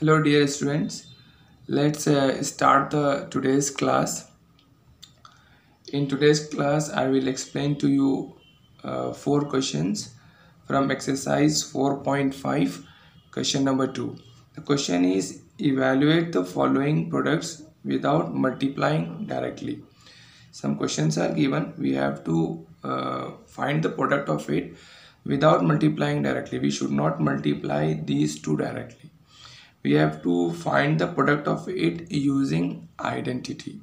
Hello dear students, let's start the today's class. In today's class I will explain to you 4 questions from exercise 4.5, question number 2. The question is, evaluate the following products without multiplying directly. Some questions are given, we have to find the product of it without multiplying directly. We should not multiply these two directly. We have to find the product of it using identity.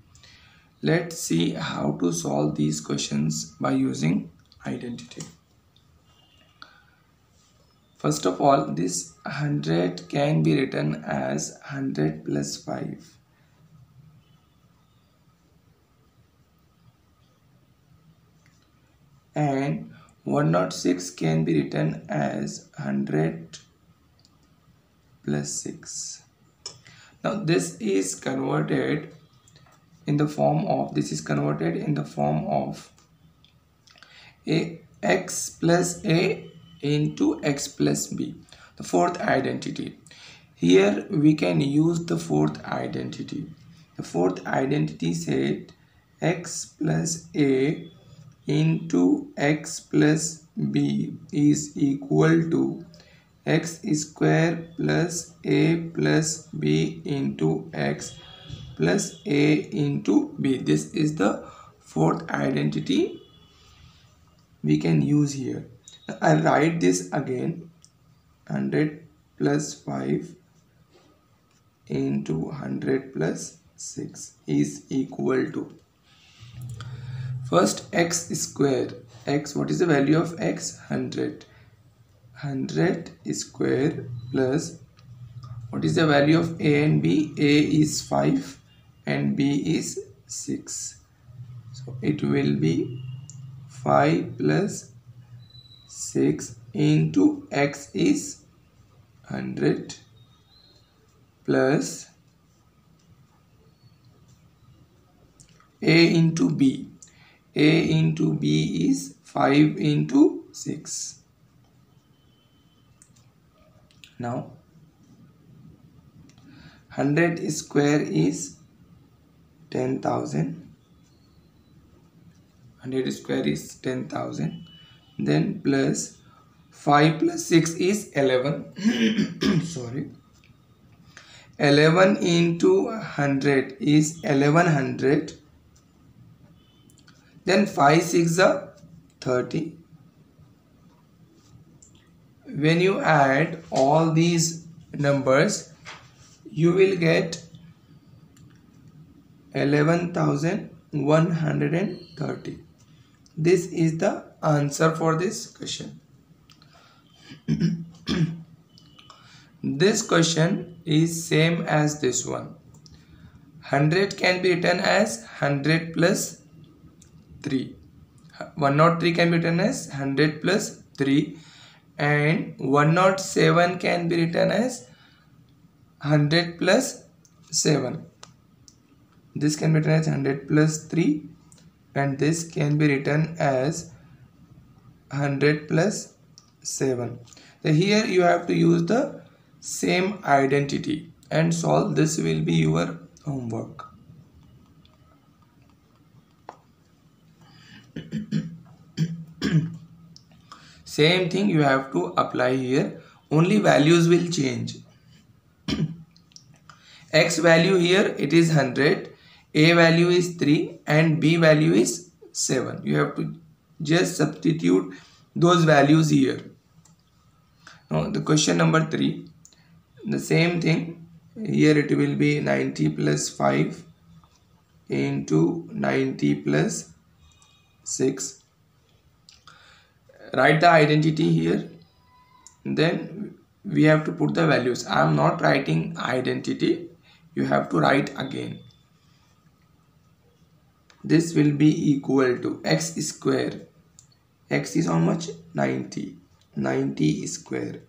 Let's see how to solve these questions by using identity. First of all, this 100 can be written as 100 plus 5. And 106 can be written as 100 plus 6. Now this is converted in the form of a x plus a into x plus b, the fourth identity. Here we can use the fourth identity. The fourth identity said x plus a into x plus b is equal to x square plus a plus b into x plus a into b. This is the fourth identity we can use here. I'll write this again. 100 plus 5 into 100 plus 6 is equal to, first, x square. X, what is the value of x? 100. 100 square plus, what is the value of a and b? A is 5 and b is 6. So it will be 5 plus 6 into x is 100 plus a into b. A into b is 5 into 6. Now 100 square is 10,000. 100 square is 10,000. Then plus 5 plus 6 is 11. Sorry. 11 into 100 is 1100. Then 5, 6 are 30. When you add all these numbers, you will get 11,130. This is the answer for this question. This question is same as this one. 100 can be written as 100 plus 3. 103 can be written as 100 plus 3, and 107 can be written as 100 plus 7. This can be written as 100 plus 3, and this can be written as 100 plus 7. So here you have to use the same identity and solve. This will be your homework. Same thing you have to apply here, only values will change. X value here, it is 100, A value is 3 and B value is 7. You have to just substitute those values here. Now the question number 3, the same thing here, it will be 90 plus 5 into 90 plus 6. Write the identity here, then we have to put the values. I am not writing identity, you have to write again. This will be equal to x square. X is how much? 90. 90 square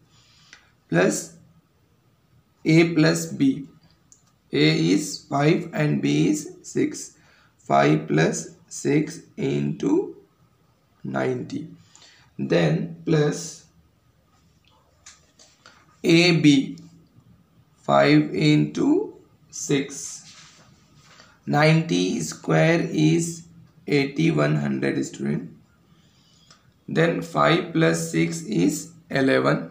plus a plus b. A is 5 and b is 6. 5 plus 6 into 90. Then plus AB. 5 into 6. 90 square is 8100 student. Then 5 plus 6 is 11.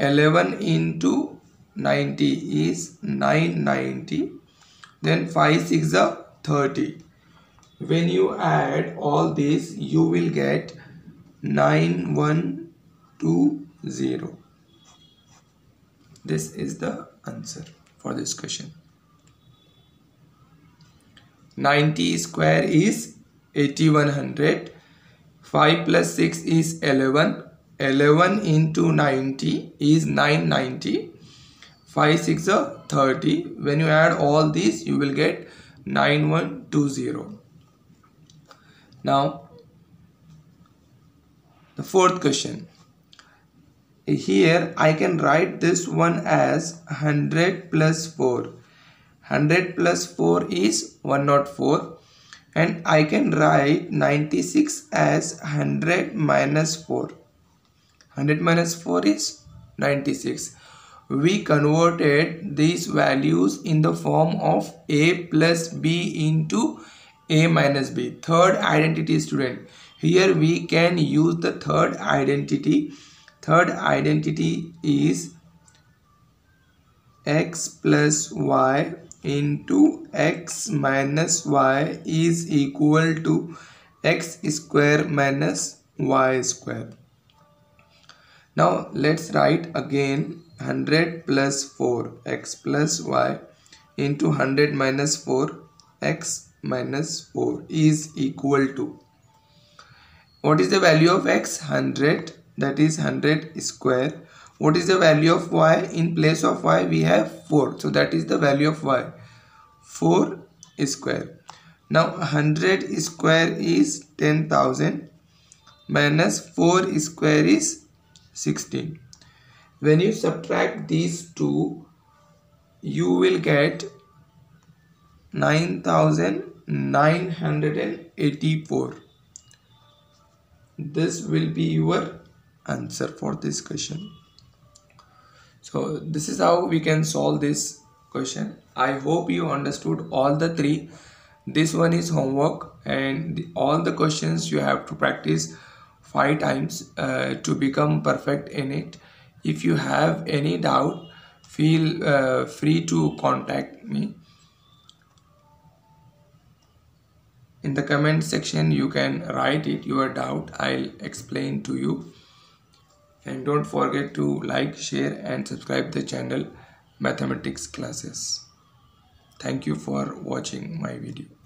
11 into 90 is 990. Then 5 6 are 30. When you add all these, you will get 9120. This is the answer for this question. 90 square is 8100. 5 plus 6 is 11. 11 into 90 is 990. 5 6 are 30. When you add all these, you will get 9120. Now, the fourth question. Here I can write this one as 100 plus 4. 100 plus 4 is 104, and I can write 96 as 100 minus 4. 100 minus 4 is 96. We converted these values in the form of a plus b into a minus b. Third identity student. Here we can use the third identity. Third identity is x plus y into x minus y is equal to x square minus y square. Now let's write again 100 plus 4, x plus y into 100 minus 4, x minus 4 is equal to, what is the value of x? 100. That is 100 square. What is the value of y? In place of y we have 4. So that is the value of y. 4 square. Now 100 square is 10,000 minus 4 square is 16. When you subtract these two, you will get 9,984. This will be your answer for this question. So this is how we can solve this question. I hope you understood all the three. This one is homework, and all the questions you have to practice 5 times to become perfect in it. If you have any doubt, feel free to contact me. In the comment section you can write it your doubt. I'll explain to you. And don't forget to like, share and subscribe the channel Mathematics Classes. Thank you for watching my video.